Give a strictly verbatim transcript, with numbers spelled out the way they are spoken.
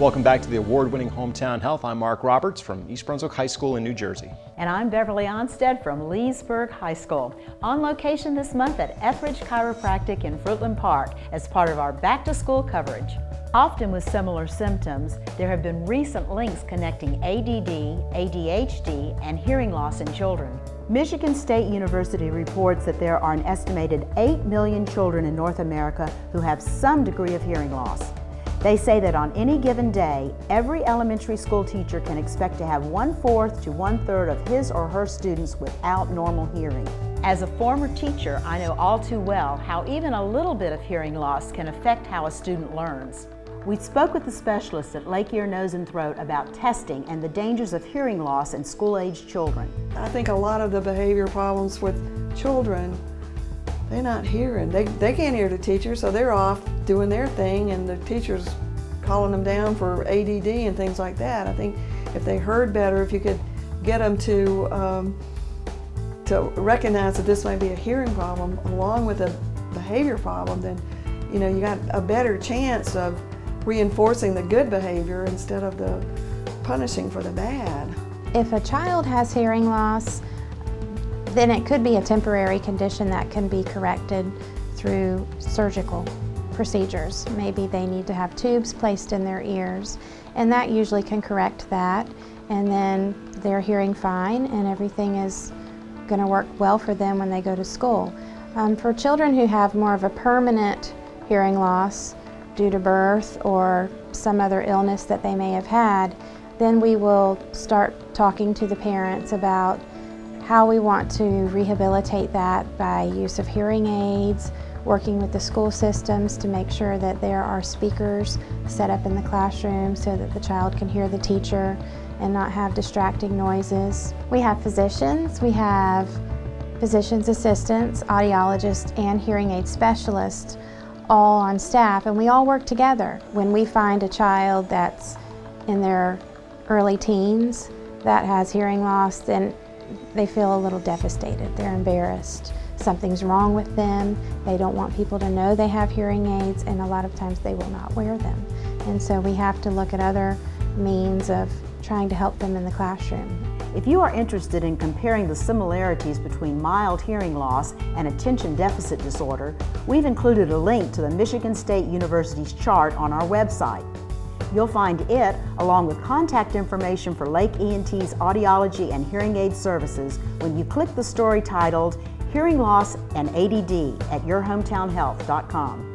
Welcome back to the award-winning Hometown Health. I'm Mark Roberts from East Brunswick High School in New Jersey. And I'm Beverly Onstead from Leesburg High School, on location this month at Etheridge Chiropractic in Fruitland Park as part of our back-to-school coverage. Often with similar symptoms, there have been recent links connecting A D D, A D H D, and hearing loss in children. Michigan State University reports that there are an estimated eight million children in North America who have some degree of hearing loss. They say that on any given day, every elementary school teacher can expect to have one-fourth to one-third of his or her students without normal hearing. As a former teacher, I know all too well how even a little bit of hearing loss can affect how a student learns. We spoke with the specialists at Lake Ear, Nose and Throat about testing and the dangers of hearing loss in school-aged children. I think a lot of the behavior problems with children, they're not hearing. They, they can't hear the teacher, so they're off doing their thing, and the teacher's calling them down for A D D and things like that. I think if they heard better, if you could get them to, um, to recognize that this might be a hearing problem along with a behavior problem, then you know, you got a better chance of reinforcing the good behavior instead of the punishing for the bad. If a child has hearing loss, then it could be a temporary condition that can be corrected through surgical procedures. Maybe they need to have tubes placed in their ears, and that usually can correct that, and then they're hearing fine and everything is going to work well for them when they go to school. Um, for children who have more of a permanent hearing loss due to birth or some other illness that they may have had, then we will start talking to the parents about how we want to rehabilitate that by use of hearing aids, working with the school systems to make sure that there are speakers set up in the classroom so that the child can hear the teacher and not have distracting noises. We have physicians, we have physicians' assistants, audiologists, and hearing aid specialists all on staff, and we all work together. When we find a child that's in their early teens that has hearing loss, then they feel a little devastated. They're embarrassed. Something's wrong with them. They don't want people to know they have hearing aids, and a lot of times they will not wear them. And so we have to look at other means of trying to help them in the classroom. If you are interested in comparing the similarities between mild hearing loss and attention deficit disorder, we've included a link to the Michigan State University's chart on our website. You'll find it, along with contact information for Lake E N T's Audiology and Hearing Aid Services, when you click the story titled, Hearing Loss and A D D at your hometown health dot com.